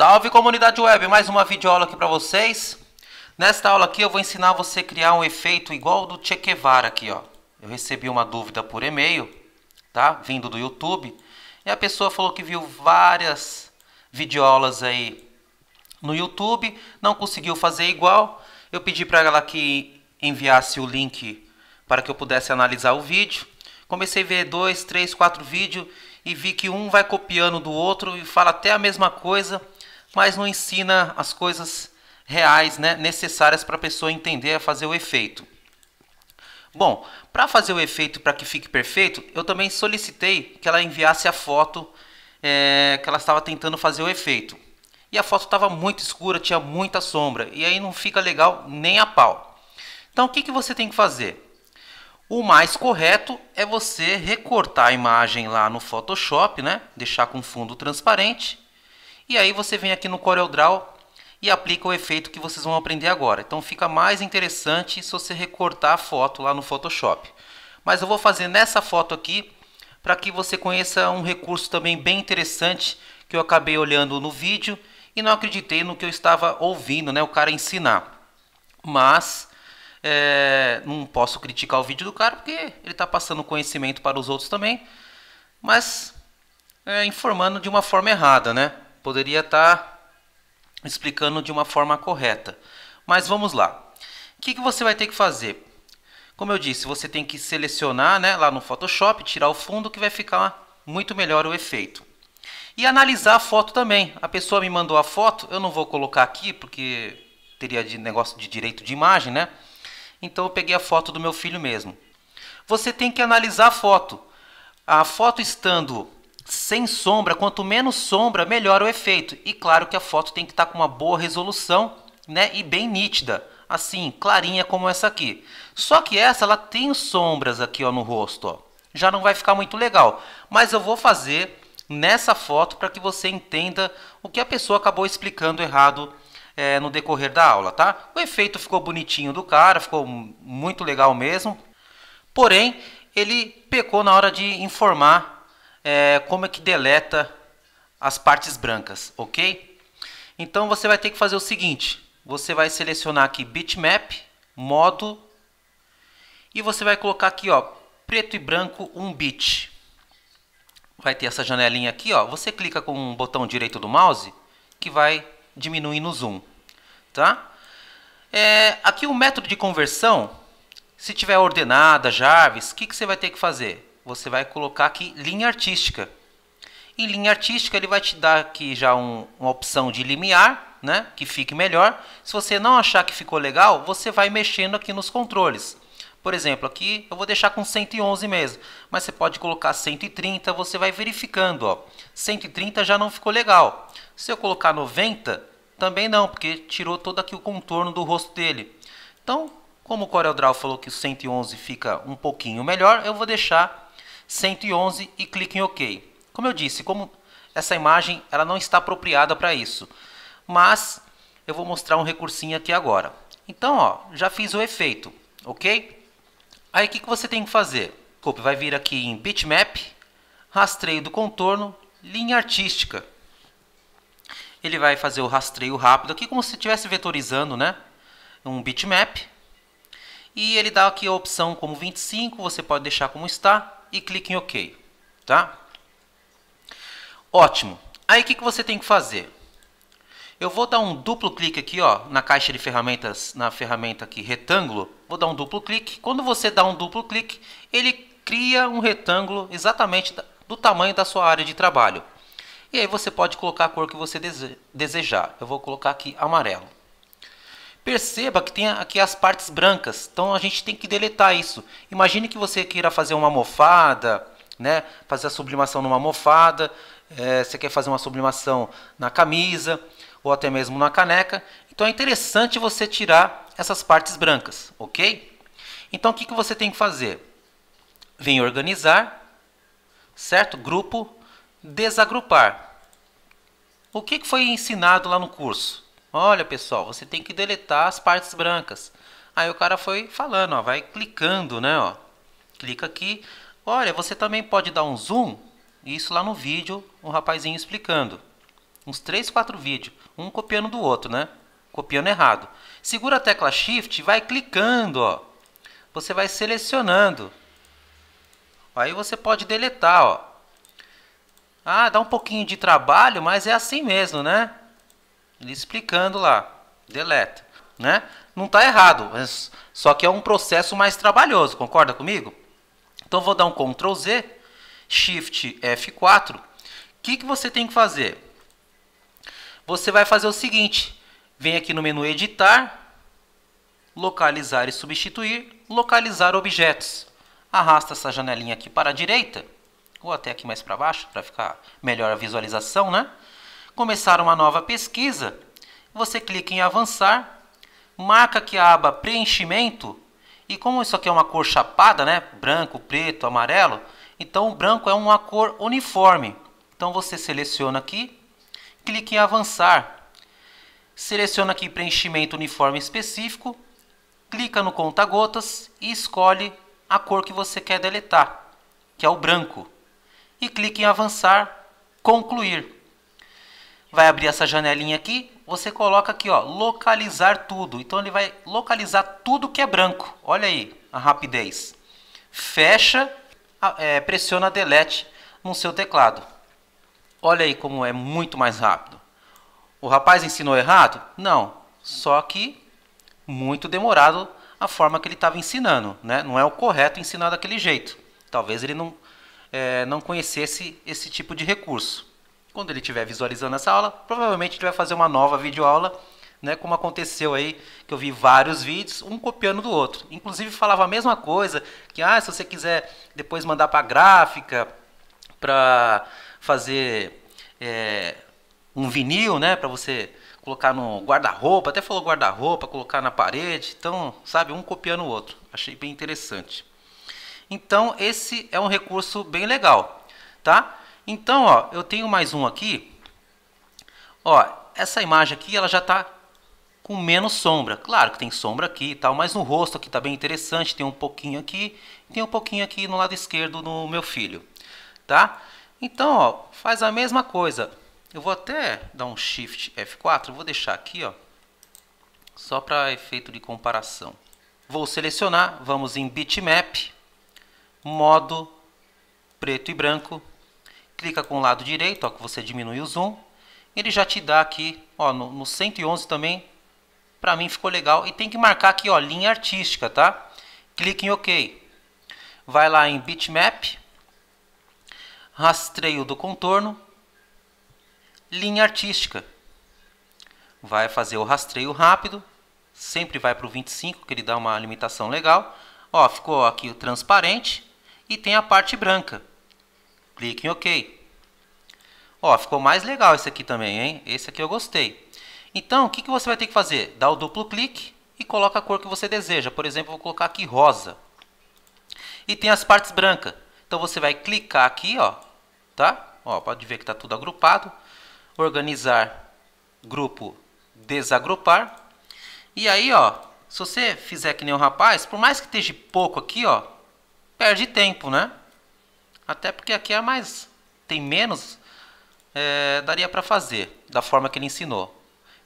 Salve comunidade web, mais uma videoaula aqui para vocês. Nesta aula aqui eu vou ensinar você a criar um efeito igual ao do Che Guevara aqui, ó. Eu recebi uma dúvida por e-mail, tá? Vindo do YouTube. E a pessoa falou que viu várias videoaulas aí no YouTube, não conseguiu fazer igual. Eu pedi para ela que enviasse o link para que eu pudesse analisar o vídeo. Comecei a ver 2, 3, 4 vídeos e vi que um vai copiando do outro e fala até a mesma coisa, mas não ensina as coisas reais, né, necessárias para a pessoa entender a fazer o efeito. Bom, para fazer o efeito, para que fique perfeito, eu também solicitei que ela enviasse a foto que ela estava tentando fazer o efeito. E a foto estava muito escura, tinha muita sombra, e aí não fica legal nem a pau. Então o que você tem que fazer? O mais correto é você recortar a imagem lá no Photoshop, né? Deixar com fundo transparente. E aí você vem aqui no CorelDRAW e aplica o efeito que vocês vão aprender agora. Então fica mais interessante se você recortar a foto lá no Photoshop. Mas eu vou fazer nessa foto aqui para que você conheça um recurso também bem interessante que eu acabei olhando no vídeo e não acreditei no que eu estava ouvindo, né? O cara ensinar. Mas não posso criticar o vídeo do cara porque ele está passando conhecimento para os outros também, mas informando de uma forma errada, né? Poderia estar explicando de uma forma correta. Mas vamos lá. O que você vai ter que fazer? Como eu disse, você tem que selecionar, né, lá no Photoshop, tirar o fundo que vai ficar muito melhor o efeito. E analisar a foto também. A pessoa me mandou a foto, eu não vou colocar aqui porque teria de negócio de direito de imagem, né? Então eu peguei a foto do meu filho mesmo. Você tem que analisar a foto. A foto estando sem sombra, quanto menos sombra, melhor o efeito. E claro que a foto tem que estar com uma boa resolução, né? E bem nítida, assim, clarinha como essa aqui. Só que essa, ela tem sombras aqui, ó, no rosto, ó. Já não vai ficar muito legal. Mas eu vou fazer nessa foto para que você entenda o que a pessoa acabou explicando errado no decorrer da aula, tá? O efeito ficou bonitinho do cara, ficou muito legal mesmo. Porém, ele pecou na hora de informar como é que deleta as partes brancas, ok? Então você vai ter que fazer o seguinte: você vai selecionar aqui bitmap, modo, e você vai colocar aqui, ó, preto e branco 1 bit. Vai ter essa janelinha aqui, ó. Você clica com o botão direito do mouse que vai diminuir no zoom. Tá? Aqui o método de conversão, se tiver ordenada, Jarvis, o que você vai ter que fazer? Você vai colocar aqui linha artística. E linha artística ele vai te dar aqui já uma opção de limiar, né? Que fique melhor. Se você não achar que ficou legal, você vai mexendo aqui nos controles. Por exemplo, aqui eu vou deixar com 111 mesmo, mas você pode colocar 130, você vai verificando, ó. 130 já não ficou legal. Se eu colocar 90, também não, porque tirou todo aqui o contorno do rosto dele. Então, como o CorelDRAW falou que o 111 fica um pouquinho melhor, eu vou deixar 111 e clique em OK. Como eu disse, como essa imagem ela não está apropriada para isso, mas eu vou mostrar um recursinho aqui agora. Então, ó, já fiz o efeito, ok? Aí o que você tem que fazer? Desculpa, vai vir aqui em bitmap, rastreio do contorno, linha artística. Ele vai fazer o rastreio rápido aqui, como se estivesse vetorizando, né? Um bitmap. E ele dá aqui a opção como 25, você pode deixar como está e clique em OK. Tá? Ótimo. Aí o que você tem que fazer? Eu vou dar um duplo clique aqui, ó, na caixa de ferramentas, na ferramenta aqui, retângulo. Vou dar um duplo clique. Quando você dá um duplo clique, ele cria um retângulo exatamente do tamanho da sua área de trabalho. E aí você pode colocar a cor que você desejar. Eu vou colocar aqui amarelo. Perceba que tem aqui as partes brancas. Então a gente tem que deletar isso. Imagine que você queira fazer uma almofada, né? Fazer a sublimação numa almofada. Você quer fazer uma sublimação na camisa ou até mesmo na caneca. Então é interessante você tirar essas partes brancas, ok? Então o que você tem que fazer? Vem organizar, certo? Grupo, desagrupar. O que foi ensinado lá no curso? Olha pessoal, você tem que deletar as partes brancas. Aí o cara foi falando, ó, vai clicando, né? Ó. Clica aqui. Olha, você também pode dar um zoom. Isso lá no vídeo, um rapazinho explicando. uns 3, 4 vídeos, um copiando do outro, né? Copiando errado. Segura a tecla Shift e vai clicando, ó. Você vai selecionando. Aí você pode deletar, ó. Ah, dá um pouquinho de trabalho, mas é assim mesmo, né? Ele explicando lá. Deleta, né? Não tá errado, mas só que é um processo mais trabalhoso, concorda comigo? Então vou dar um CTRL Z, SHIFT F4. O que que você tem que fazer? Você vai fazer o seguinte. Vem aqui no menu editar, localizar e substituir, localizar objetos. Arrasta essa janelinha aqui para a direita, ou até aqui mais para baixo, para ficar melhor a visualização, né? Começar uma nova pesquisa, você clica em avançar, marca aqui a aba preenchimento, e como isso aqui é uma cor chapada, né? Branco, preto, amarelo, então o branco é uma cor uniforme. Então você seleciona aqui, clica em avançar. Seleciona aqui preenchimento uniforme específico, clica no conta-gotas e escolhe a cor que você quer deletar, que é o branco. E clica em avançar, concluir. Vai abrir essa janelinha aqui, você coloca aqui, ó, localizar tudo. Então ele vai localizar tudo que é branco. Olha aí a rapidez. Fecha, pressiona Delete no seu teclado. Olha aí como é muito mais rápido. O rapaz ensinou errado? Não, só que muito demorado a forma que ele estava ensinando, né? Não é o correto ensinar daquele jeito. Talvez ele não conhecesse esse tipo de recurso. Quando ele estiver visualizando essa aula, provavelmente ele vai fazer uma nova videoaula, né? Como aconteceu aí, que eu vi vários vídeos, um copiando do outro. Inclusive falava a mesma coisa, que ah, se você quiser depois mandar para a gráfica, para fazer... um vinil, né, para você colocar no guarda-roupa, até falou guarda-roupa, colocar na parede, então, sabe, um copiando o outro. Achei bem interessante. Então, esse é um recurso bem legal, tá? Então, ó, eu tenho mais um aqui. Ó, essa imagem aqui, ela já tá com menos sombra. Claro que tem sombra aqui e tal, mas no rosto aqui tá bem interessante, tem um pouquinho aqui, tem um pouquinho aqui no lado esquerdo no meu filho, tá? Então, ó, faz a mesma coisa. Eu vou até dar um Shift F4, vou deixar aqui, ó, só para efeito de comparação. Vou selecionar, vamos em Bitmap, modo preto e branco, clica com o lado direito, ó, que você diminui o zoom, ele já te dá aqui, ó, no 111 também, para mim ficou legal, e tem que marcar aqui, ó, linha artística, tá? Clica em OK, vai lá em Bitmap, rastreio do contorno, linha artística, vai fazer o rastreio rápido, sempre vai para o 25, que ele dá uma limitação legal. Ó, ficou aqui o transparente e tem a parte branca, clique em OK. Ó, ficou mais legal esse aqui também, hein? Esse aqui eu gostei. Então, o que você vai ter que fazer? Dá o duplo clique e coloca a cor que você deseja, por exemplo, vou colocar aqui rosa. E tem as partes brancas, então você vai clicar aqui, ó, tá? Ó, pode ver que está tudo agrupado. Organizar, grupo, desagrupar. E aí, ó, se você fizer que nem o rapaz, por mais que esteja pouco aqui, ó, perde tempo, né? Até porque aqui é mais, tem menos, daria para fazer da forma que ele ensinou.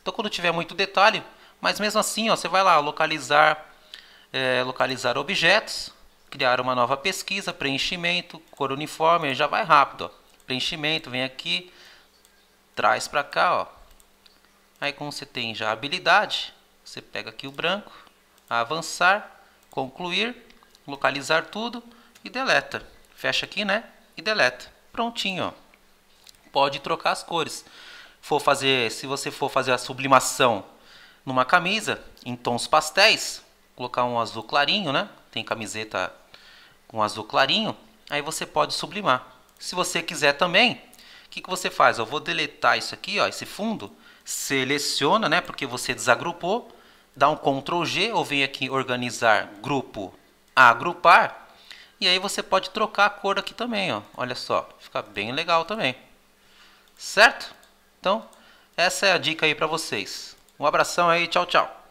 Então, quando tiver muito detalhe, mas mesmo assim, ó, você vai lá localizar, localizar objetos, criar uma nova pesquisa, preenchimento, cor uniforme, já vai rápido, ó. Preenchimento, vem aqui. Traz para cá, ó. Aí, como você tem já a habilidade, você pega aqui o branco, avançar, concluir, localizar tudo e deleta. Fecha aqui, né? E deleta. Prontinho, ó. Pode trocar as cores. Se você for fazer a sublimação numa camisa, em tons pastéis, colocar um azul clarinho, né? Tem camiseta com azul clarinho, aí você pode sublimar. Se você quiser também... O que você faz? Eu vou deletar isso aqui, ó, esse fundo, seleciona, né, porque você desagrupou, dá um CTRL G, ou vem aqui organizar, grupo, agrupar, e aí você pode trocar a cor aqui também, ó. Olha só, fica bem legal também, certo? Então, essa é a dica aí para vocês. Um abração aí, tchau, tchau.